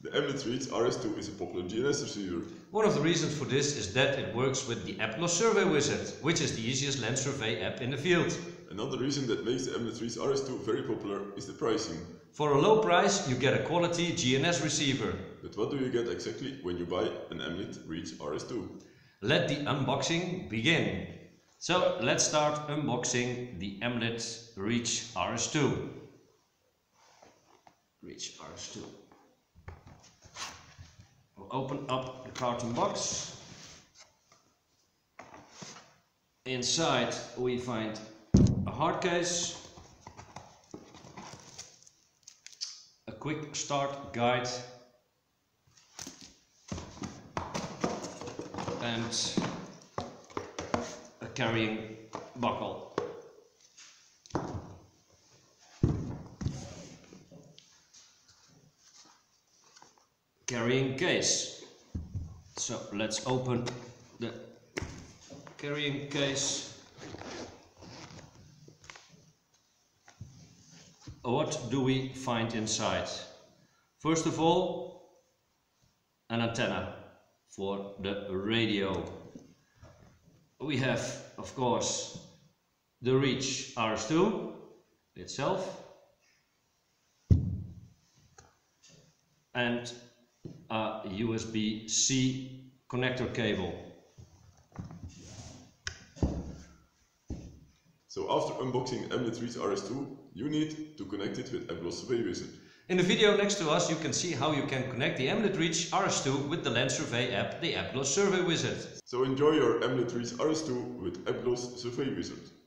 The Emlid Reach RS2 is a popular GNSS receiver. One of the reasons for this is that it works with the Apglos Survey Wizard, which is the easiest land survey app in the field. Another reason that makes the Emlid Reach RS2 very popular is the pricing. For a low price you get a quality GNSS receiver. But what do you get exactly when you buy an Emlid Reach RS2? Let the unboxing begin. So let's start unboxing the Emlid Reach RS2. Reach RS2. Open up the carton box. Inside we find a hard case, a quick start guide, and a carrying buckle. Carrying case. So let's open the carrying case. What do we find inside? First of all, an antenna for the radio. We have, of course, the Reach RS2 itself, and a USB-C connector cable. So after unboxing Emlid Reach RS2, you need to connect it with Apglos Survey Wizard. In the video next to us you can see how you can connect the Emlid Reach RS2 with the Land Survey app, the Apglos Survey Wizard. So enjoy your Emlid Reach RS2 with Apglos Survey Wizard.